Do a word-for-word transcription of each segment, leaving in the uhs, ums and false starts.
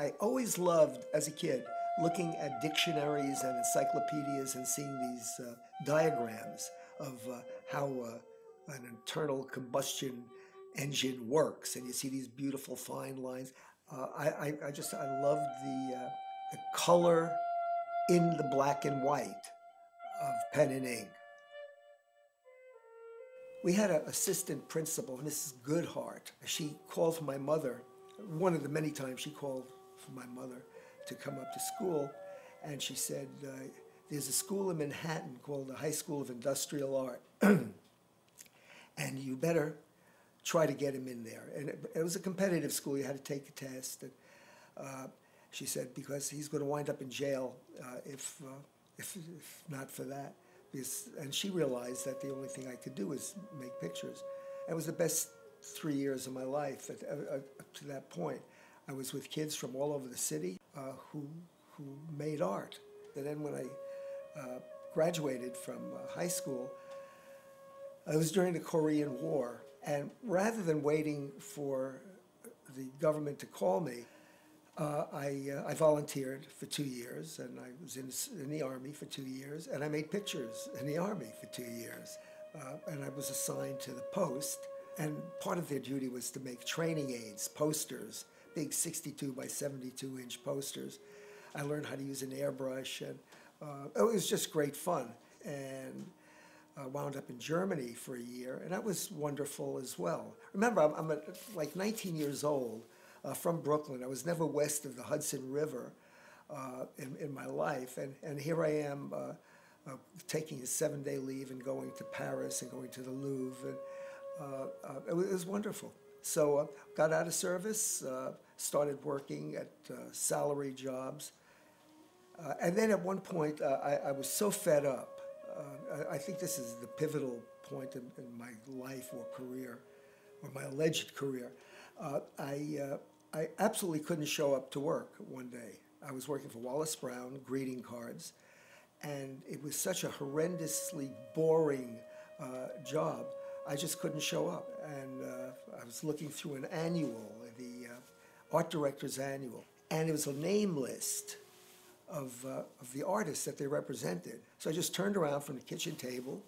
I always loved, as a kid, looking at dictionaries and encyclopedias and seeing these uh, diagrams of uh, how uh, an internal combustion engine works, and you see these beautiful fine lines. Uh, I, I just, I loved the, uh, the color in the black and white of pen and ink. We had an assistant principal, Missus Goodhart. She called for my mother, one of the many times she called for my mother to come up to school, and she said, uh, there's a school in Manhattan called the High School of Industrial Art, and you better try to get him in there. And it, it was a competitive school. You had to take a test. And, uh, she said, because he's going to wind up in jail uh, if, uh, if, if not for that. Because, and she realized that the only thing I could do was make pictures. It was the best three years of my life at, uh, up to that point. I was with kids from all over the city uh, who, who made art. And then when I uh, graduated from uh, high school, it was during the Korean War. And rather than waiting for the government to call me, uh, I, uh, I volunteered for two years, and I was in, in the Army for two years, and I made pictures in the Army for two years. Uh, and I was assigned to the post, and part of their duty was to make training aids, posters, big sixty-two by seventy-two inch posters. I learned how to use an airbrush, and uh, it was just great fun. And I wound up in Germany for a year, and that was wonderful as well. Remember, I'm, I'm a, like nineteen years old, uh, from Brooklyn. I was never west of the Hudson River uh, in, in my life, and, and here I am uh, uh, taking a seven-day leave and going to Paris and going to the Louvre. And, uh, uh, it, was, it was wonderful. So uh, got out of service, uh, started working at uh, salary jobs, uh, and then at one point uh, I, I was so fed up. Uh, I think this is the pivotal point in, in my life or career, or my alleged career. Uh, I, uh, I absolutely couldn't show up to work one day. I was working for Wallace Brown, greeting cards, and it was such a horrendously boring uh, job, I just couldn't show up. And uh, I was looking through an annual, the uh, Art Directors annual, and it was a name list Of, uh, of the artists that they represented. So I just turned around from the kitchen table,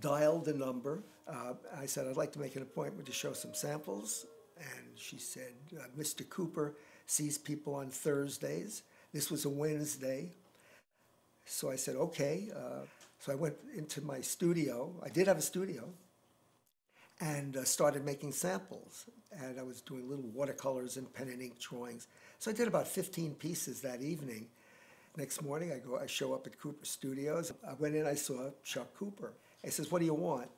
dialed the number. Uh, I said, I'd like to make an appointment to show some samples. And she said, uh, Mister Cooper sees people on Thursdays. This was a Wednesday. So I said, okay. Uh, so I went into my studio. I did have a studio. And uh, started making samples. And I was doing little watercolors and pen and ink drawings. So I did about fifteen pieces that evening. Next morning, I go, I show up at Cooper Studios. I went in, I saw Chuck Cooper. He says, what do you want?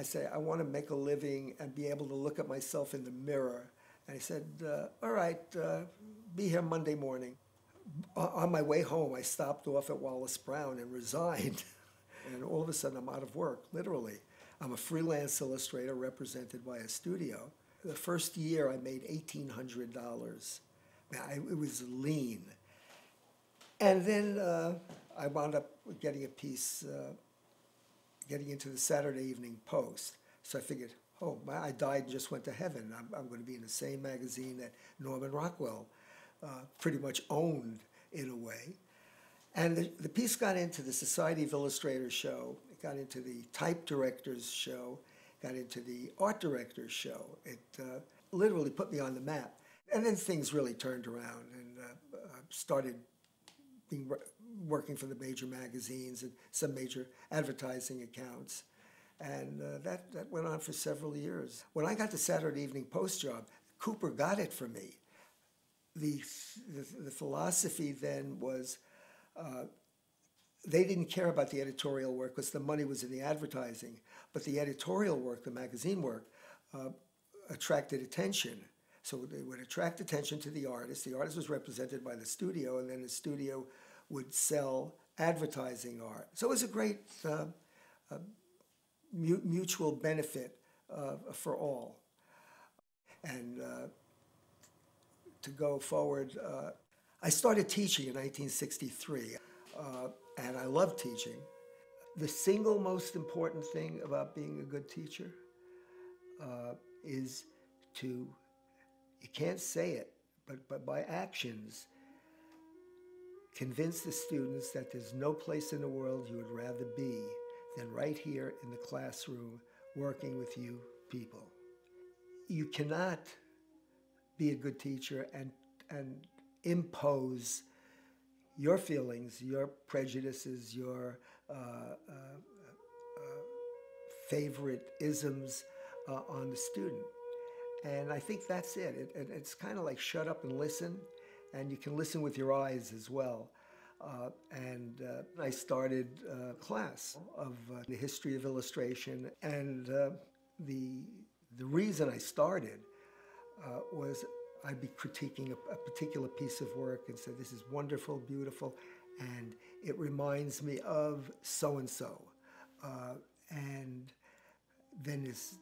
I say, I want to make a living and be able to look at myself in the mirror. And he said, uh, all right, uh, be here Monday morning. On my way home, I stopped off at Wallace Brown and resigned. And all of a sudden, I'm out of work, literally. I'm a freelance illustrator represented by a studio. The first year I made eighteen hundred dollars. Now, I, it was lean. And then uh, I wound up getting a piece, uh, getting into the Saturday Evening Post. So I figured, oh, my, I died and just went to heaven. I'm, I'm going to be in the same magazine that Norman Rockwell uh, pretty much owned in a way. And the, the piece got into the Society of Illustrators show, it got into the Type Directors show, got into the Art Directors show. It uh, literally put me on the map. And then things really turned around, and uh, started being, working for the major magazines and some major advertising accounts. And uh, that, that went on for several years. When I got the Saturday Evening Post job, Cooper got it for me. The, the, the philosophy then was, Uh, they didn't care about the editorial work because the money was in the advertising, but the editorial work, the magazine work, uh, attracted attention. So they would attract attention to the artist. The artist was represented by the studio, and then the studio would sell advertising art. So it was a great uh, uh, mu mutual benefit uh, for all. And uh, to go forward, uh, I started teaching in nineteen sixty-three, uh, and I loved teaching. The single most important thing about being a good teacher uh, is to, you can't say it, but, but by actions, convince the students that there's no place in the world you would rather be than right here in the classroom working with you people. You cannot be a good teacher and, and impose your feelings, your prejudices, your uh, uh, uh, favorite isms uh, on the student. And I think that's it. it, it it's kind of like shut up and listen, and you can listen with your eyes as well. Uh, and uh, I started a class of uh, the history of illustration, and uh, the, the reason I started uh, was I'd be critiquing a, a particular piece of work and say, this is wonderful, beautiful, and it reminds me of so-and-so. Uh, and then this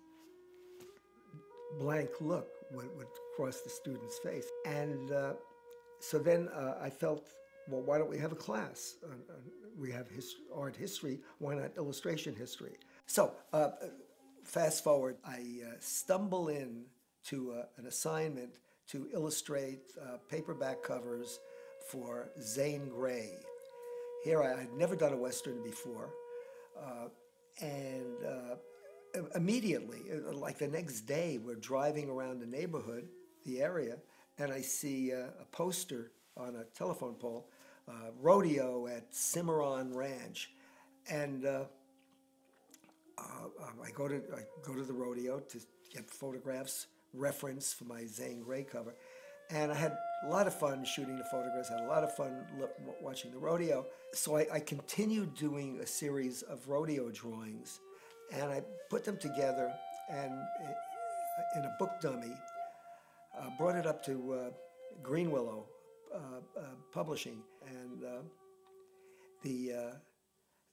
blank look would, would cross the student's face. And uh, so then uh, I felt, well, why don't we have a class? Uh, we have his, art history, why not illustration history? So uh, fast forward, I uh, stumble in to uh, an assignment to illustrate uh, paperback covers for Zane Grey. Here I had never done a Western before, uh, and uh, immediately, like the next day, we're driving around the neighborhood, the area, and I see uh, a poster on a telephone pole, uh, rodeo at Cimarron Ranch, and uh, uh, I go to I go to the rodeo to get photographs, reference for my Zane Grey cover, and I had a lot of fun shooting the photographs, had a lot of fun watching the rodeo. So I, I continued doing a series of rodeo drawings, and I put them together and in a book dummy, uh, brought it up to uh, Greenwillow uh, uh, Publishing, and uh, the, uh,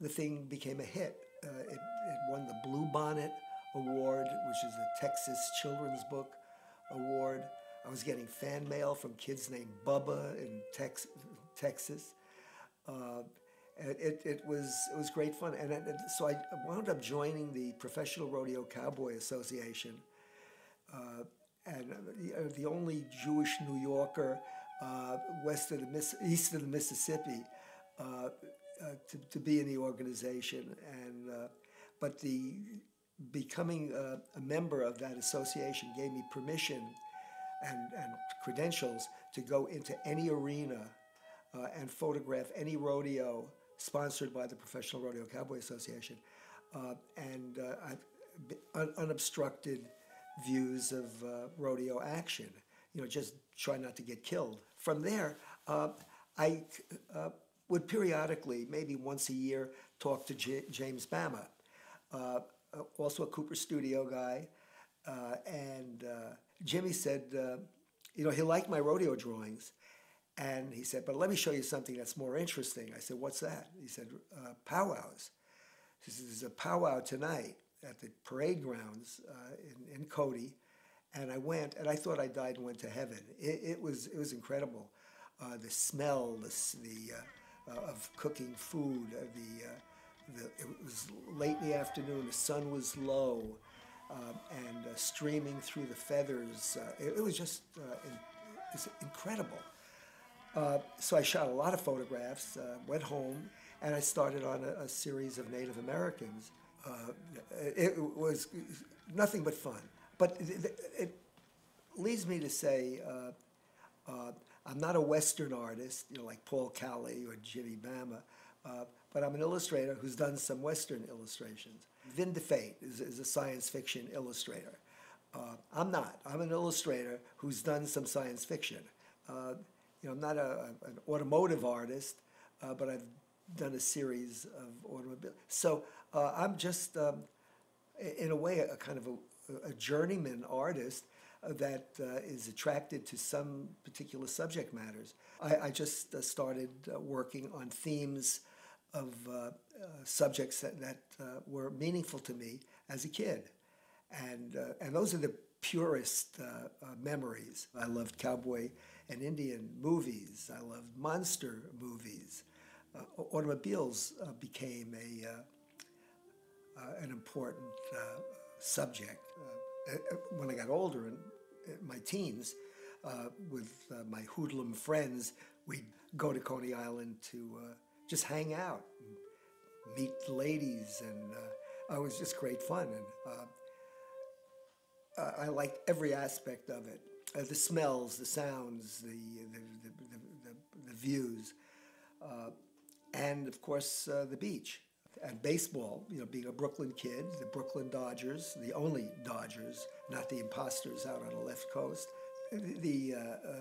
the thing became a hit. Uh, it, it won the Blue Bonnet Award, which is a Texas Children's Book Award. I was getting fan mail from kids named Bubba in Tex Texas. Uh, and it, it, was, it was great fun. And it, it, so I wound up joining the Professional Rodeo Cowboy Association. Uh, and the, the only Jewish New Yorker uh, west of the Miss east of the Mississippi uh, uh, to, to be in the organization. And, uh, but the becoming a, a member of that association gave me permission and, and credentials to go into any arena uh, and photograph any rodeo sponsored by the Professional Rodeo Cowboy Association, uh, and uh, I've un unobstructed views of uh, rodeo action. You know, just try not to get killed. From there, uh, I uh, would periodically, maybe once a year, talk to J James Bama. Uh, also a Cooper Studio guy, uh, and uh, Jimmy said, uh, you know, he liked my rodeo drawings, and he said, but let me show you something that's more interesting. I said, what's that? He said, uh, powwows. He said, there's a powwow tonight at the parade grounds uh, in, in Cody, and I went, and I thought I died and went to heaven. It, it, was, it was incredible. Uh, the smell the, the, uh, uh, of cooking food, uh, the... Uh, The, it was late in the afternoon, the sun was low, uh, and uh, streaming through the feathers. Uh, it, it was just uh, in, it was incredible. Uh, so I shot a lot of photographs, uh, went home, and I started on a, a series of Native Americans. Uh, it was nothing but fun. But it, it leads me to say, uh, uh, I'm not a Western artist, you know, like Paul Kelly or Jimmy Bama, uh, but I'm an illustrator who's done some Western illustrations. Vin de Fate is, is a science fiction illustrator. Uh, I'm not. I'm an illustrator who's done some science fiction. Uh, you know, I'm not a, an automotive artist, uh, but I've done a series of automobile. So uh, I'm just, um, in a way, a kind of a, a journeyman artist that uh, is attracted to some particular subject matters. I, I just uh, started uh, working on themes of uh, uh, subjects that, that uh, were meaningful to me as a kid. And, uh, and those are the purest uh, uh, memories. I loved cowboy and Indian movies. I loved monster movies. Uh, automobiles uh, became a, uh, uh, an important uh, subject. Uh, when I got older, in my teens, uh, with uh, my hoodlum friends, we'd go to Coney Island to uh, just hang out, and meet ladies, and uh, it was just great fun. And uh, I liked every aspect of it. Uh, the smells, the sounds, the, the, the, the, the, the views, uh, and of course uh, the beach. And baseball, you know, being a Brooklyn kid, the Brooklyn Dodgers, the only Dodgers, not the imposters out on the left coast. The, uh, uh,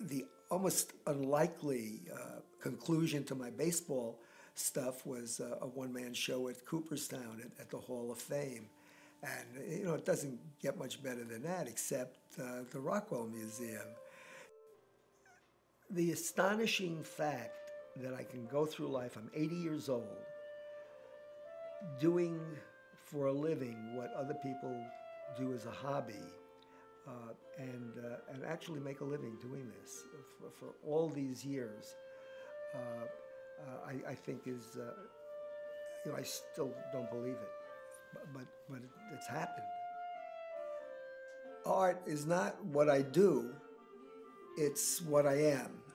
the almost unlikely uh, conclusion to my baseball stuff was uh, a one-man show at Cooperstown at, at the Hall of Fame. And, you know, it doesn't get much better than that, except uh, the Rockwell Museum. The astonishing fact that I can go through life, I'm eighty years old, doing for a living what other people do as a hobby, uh, and, uh, and actually make a living doing this for, for all these years, uh, uh, I, I think is, uh, you know, I still don't believe it. But, but, but it's happened. Art is not what I do, it's what I am.